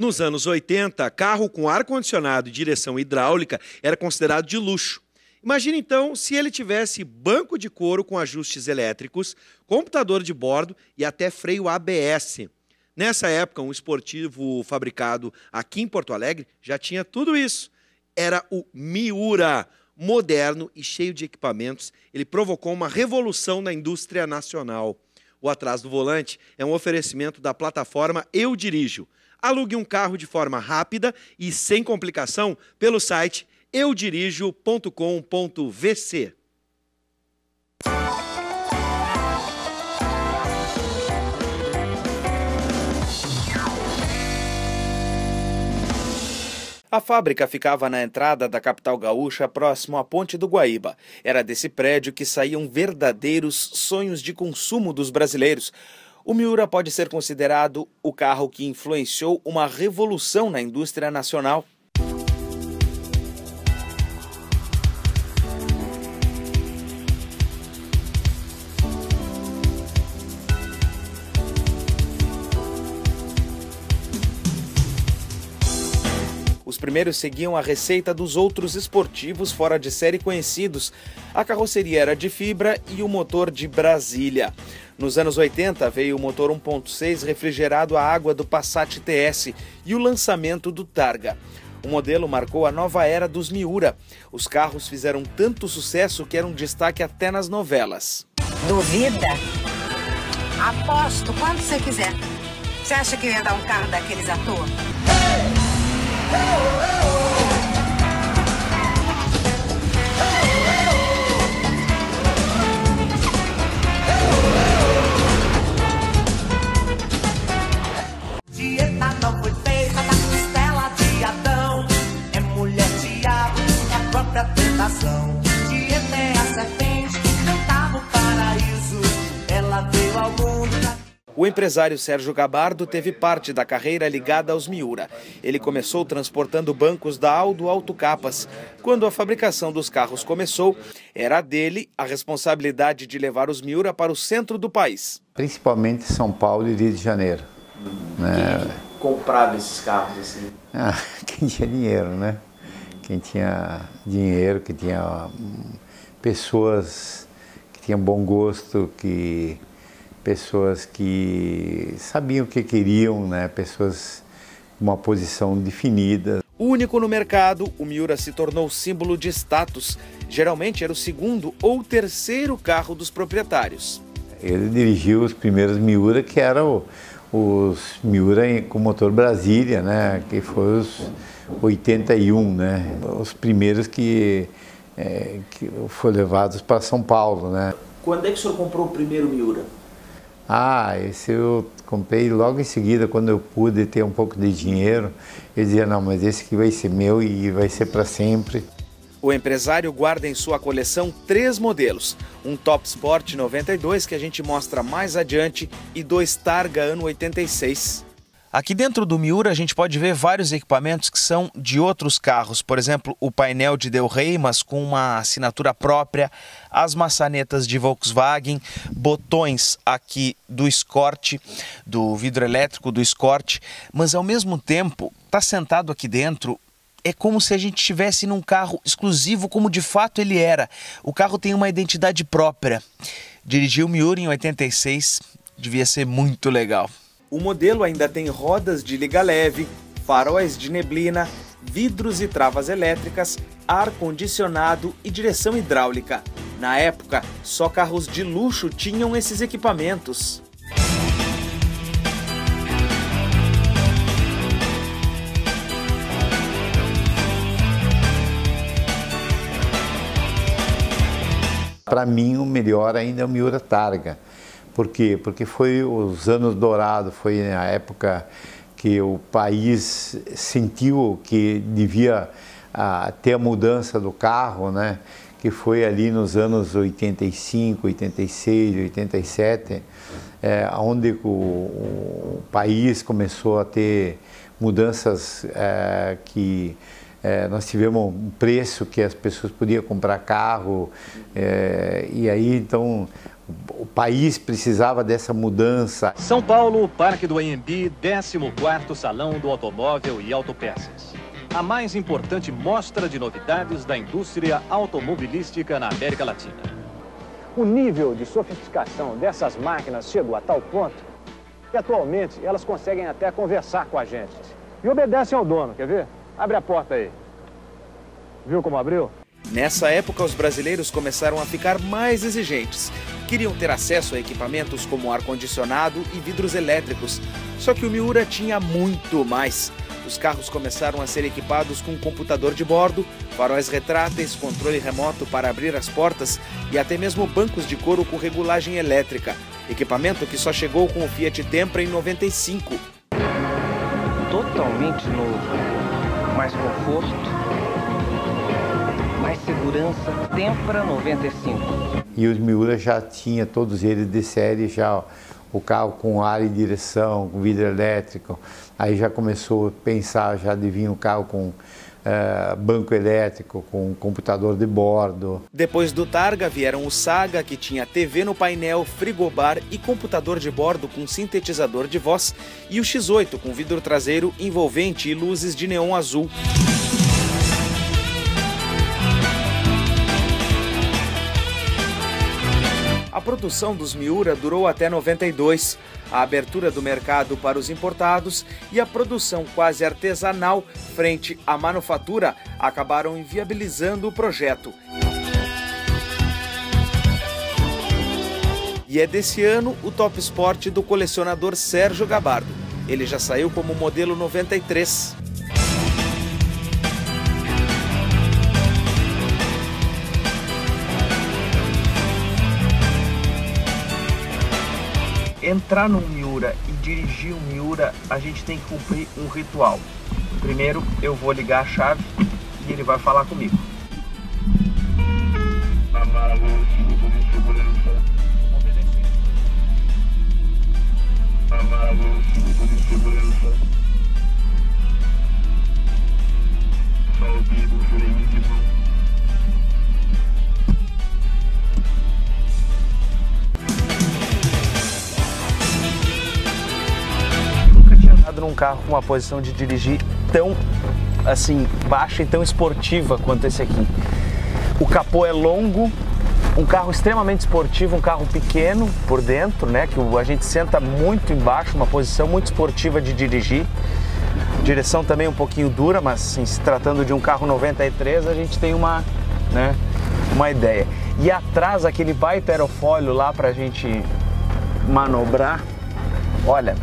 Nos anos 80, carro com ar-condicionado e direção hidráulica era considerado de luxo. Imagine então se ele tivesse banco de couro com ajustes elétricos, computador de bordo e até freio ABS. Nessa época, um esportivo fabricado aqui em Porto Alegre já tinha tudo isso. Era o Miura, moderno e cheio de equipamentos. Ele provocou uma revolução na indústria nacional. O Atrás do Volante é um oferecimento da plataforma Eu Dirijo. Alugue um carro de forma rápida e sem complicação pelo site eudirijo.com.vc. A fábrica ficava na entrada da capital gaúcha, próximo à Ponte do Guaíba. Era desse prédio que saíam verdadeiros sonhos de consumo dos brasileiros. O Miura pode ser considerado o carro que influenciou uma revolução na indústria nacional. Os primeiros seguiam a receita dos outros esportivos fora de série conhecidos. A carroceria era de fibra e o motor de Brasília. Nos anos 80 veio o motor 1.6 refrigerado à água do Passat TS e o lançamento do Targa. O modelo marcou a nova era dos Miura. Os carros fizeram tanto sucesso que eram destaque até nas novelas. Duvida? Aposto quando você quiser. Você acha que eu ia dar um carro daqueles à toa? Ei! Dieta não foi feita da costela de Adão. É mulher diabo, é a própria tentação. Dieta é a serpente que cantava o paraíso. Ela veio ao mundo. O empresário Sérgio Gabardo teve parte da carreira ligada aos Miura. Ele começou transportando bancos da Aldo Auto Capas. Quando a fabricação dos carros começou, era dele a responsabilidade de levar os Miura para o centro do país. Principalmente São Paulo e Rio de Janeiro. Quem comprava esses carros assim? Ah, quem tinha dinheiro, né? Quem tinha dinheiro, que tinha pessoas que tinham bom gosto, que... pessoas que sabiam o que queriam, né? Pessoas com uma posição definida. Único no mercado, o Miura se tornou símbolo de status. Geralmente era o segundo ou terceiro carro dos proprietários. Ele dirigiu os primeiros Miura, que eram os Miura com motor Brasília, né? Que foram os 81, né? Os primeiros que foram levados para São Paulo, né? Quando é que o senhor comprou o primeiro Miura? Ah, esse eu comprei logo em seguida, quando eu pude ter um pouco de dinheiro. Eu dizia, não, mas esse aqui vai ser meu e vai ser para sempre. O empresário guarda em sua coleção 3 modelos. Um Top Sport 92, que a gente mostra mais adiante, e 2 Targa ano 86. Aqui dentro do Miura a gente pode ver vários equipamentos que são de outros carros. Por exemplo, o painel de Del Rey, mas com uma assinatura própria. As maçanetas de Volkswagen, botões aqui do Escort, do vidro elétrico do Escort. Mas ao mesmo tempo, tá sentado aqui dentro, é como se a gente estivesse num carro exclusivo como de fato ele era. O carro tem uma identidade própria. Dirigiu o Miura em 86, devia ser muito legal. O modelo ainda tem rodas de liga leve, faróis de neblina, vidros e travas elétricas, ar-condicionado e direção hidráulica. Na época, só carros de luxo tinham esses equipamentos. Para mim, o melhor ainda é o Miura Targa. Por quê? Porque foi os anos dourados, foi a época que o país sentiu que devia ter a mudança do carro, né? Que foi ali nos anos 85, 86, 87, onde o país começou a ter mudanças que nós tivemos um preço que as pessoas podiam comprar carro, e aí então o país precisava dessa mudança. São Paulo, Parque do Anhembi, 14º Salão do Automóvel e Autopeças. A mais importante mostra de novidades da indústria automobilística na América Latina. O nível de sofisticação dessas máquinas chegou a tal ponto que atualmente elas conseguem até conversar com a gente. E obedecem ao dono, quer ver? Abre a porta aí. Viu como abriu? Nessa época, os brasileiros começaram a ficar mais exigentes. Queriam ter acesso a equipamentos como ar-condicionado e vidros elétricos. Só que o Miura tinha muito mais. Os carros começaram a ser equipados com computador de bordo, faróis retráteis, controle remoto para abrir as portas e até mesmo bancos de couro com regulagem elétrica. Equipamento que só chegou com o Fiat Tempra em 95. Totalmente novo. Mais conforto, mais segurança. Tempra 95. E os Miura já tinha todos eles de série já. O carro com ar e direção, com vidro elétrico, aí já começou a pensar, já adivinha o carro com banco elétrico, com computador de bordo. Depois do Targa vieram o Saga, que tinha TV no painel, frigobar e computador de bordo com sintetizador de voz, e o X8 com vidro traseiro envolvente e luzes de neon azul. A produção dos Miura durou até 92, a abertura do mercado para os importados e a produção quase artesanal frente à manufatura acabaram inviabilizando o projeto. E é desse ano o Top Sport do colecionador Sérgio Gabardo. Ele já saiu como modelo 93. Entrar no Miura e dirigir o Miura, a gente tem que cumprir um ritual. Primeiro eu vou ligar a chave e ele vai falar comigo. Num carro com uma posição de dirigir tão assim baixa e tão esportiva quanto esse aqui. O capô é longo, um carro extremamente esportivo, um carro pequeno por dentro, né, que a gente senta muito embaixo, uma posição muito esportiva de dirigir. Direção também um pouquinho dura, mas assim, se tratando de um carro 93, a gente tem uma, né, uma ideia. E atrás aquele baita aerofólio lá pra gente manobrar. Olha,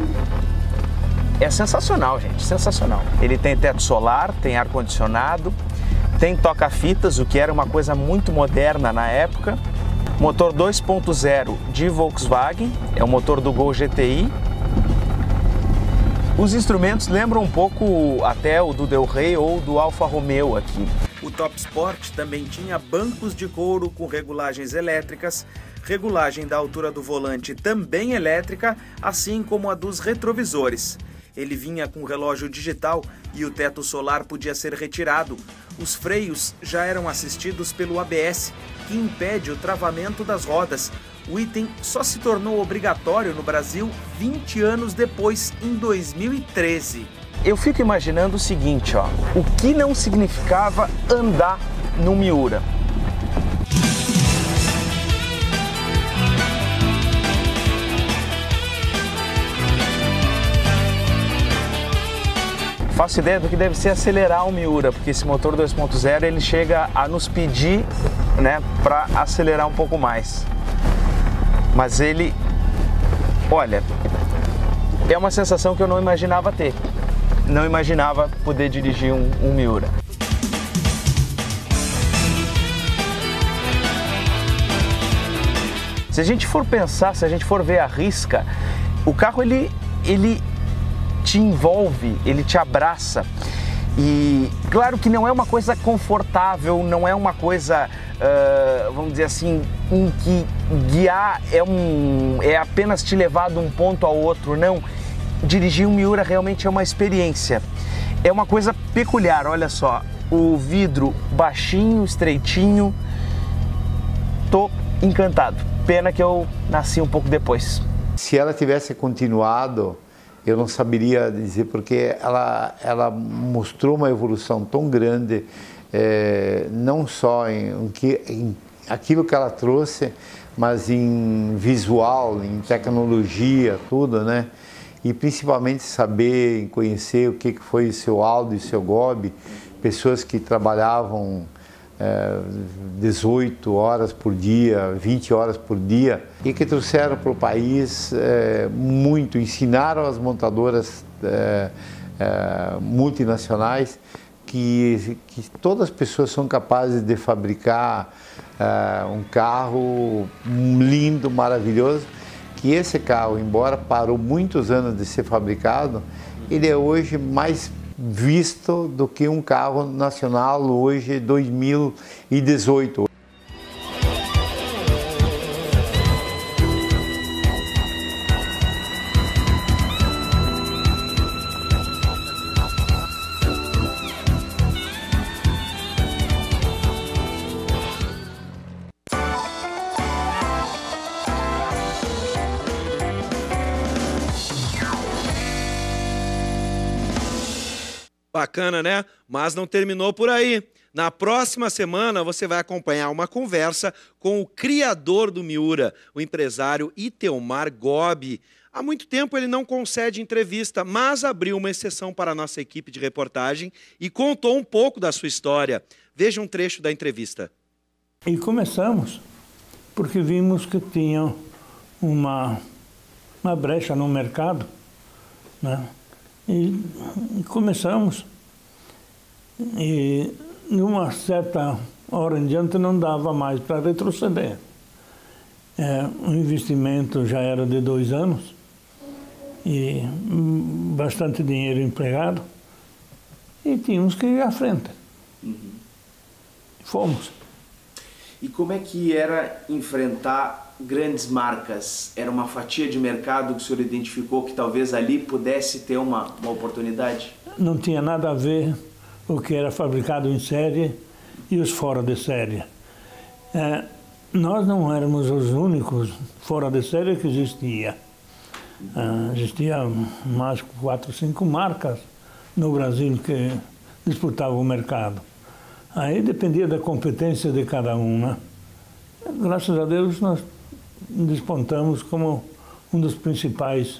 é sensacional, gente, sensacional. Ele tem teto solar, tem ar-condicionado, tem toca-fitas, o que era uma coisa muito moderna na época. Motor 2.0 de Volkswagen, é o motor do Gol GTI. Os instrumentos lembram um pouco até o do Del Rey ou do Alfa Romeo aqui. O Top Sport também tinha bancos de couro com regulagens elétricas, regulagem da altura do volante também elétrica, assim como a dos retrovisores. Ele vinha com relógio digital e o teto solar podia ser retirado. Os freios já eram assistidos pelo ABS, que impede o travamento das rodas. O item só se tornou obrigatório no Brasil 20 anos depois, em 2013. Eu fico imaginando o seguinte, ó, o que não significava andar no Miura. Faço ideia do que deve ser acelerar o Miura, porque esse motor 2.0 ele chega a nos pedir, né, para acelerar um pouco mais. Mas ele, olha, é uma sensação que eu não imaginava ter. Não imaginava poder dirigir um Miura. Se a gente for pensar, se a gente for ver a risca, o carro ele te envolve, ele te abraça. E claro que não é uma coisa confortável, não é uma coisa, vamos dizer assim, em que guiar é apenas te levar de um ponto ao outro, não. Dirigir um Miura realmente é uma experiência, é uma coisa peculiar, olha só. o vidro baixinho, estreitinho. Tô encantado. Pena que eu nasci um pouco depois. Se ela tivesse continuado, eu não saberia dizer, porque ela mostrou uma evolução tão grande, não só em aquilo que ela trouxe, mas em visual, em tecnologia, tudo, né? E principalmente saber, conhecer o que foi o seu Aldo e o seu Gobbi, pessoas que trabalhavam 18 horas por dia, 20 horas por dia, e que trouxeram para o país muito, ensinaram as montadoras multinacionais que todas as pessoas são capazes de fabricar um carro lindo, maravilhoso, que esse carro, embora parou muitos anos de ser fabricado, ele é hoje mais visto do que um carro nacional hoje 2018. Bacana, né? Mas não terminou por aí. Na próxima semana você vai acompanhar uma conversa com o criador do Miura, o empresário Itelmar Gobbi. Há muito tempo ele não concede entrevista, mas abriu uma exceção para a nossa equipe de reportagem e contou um pouco da sua história. Veja um trecho da entrevista. E começamos porque vimos que tinha uma brecha no mercado, né? E começamos, e numa certa hora em diante não dava mais para retroceder. O investimento já era de 2 anos, e bastante dinheiro empregado, e tínhamos que ir à frente. Fomos. E como é que era enfrentar grandes marcas? Era uma fatia de mercado que o senhor identificou que talvez ali pudesse ter uma oportunidade? Não tinha nada a ver o que era fabricado em série e os fora de série. Nós não éramos os únicos fora de série que existia. Existia mais 4 ou 5 marcas no Brasil que disputavam o mercado. Aí dependia da competência de cada uma. Graças a Deus nós despontamos como um dos principais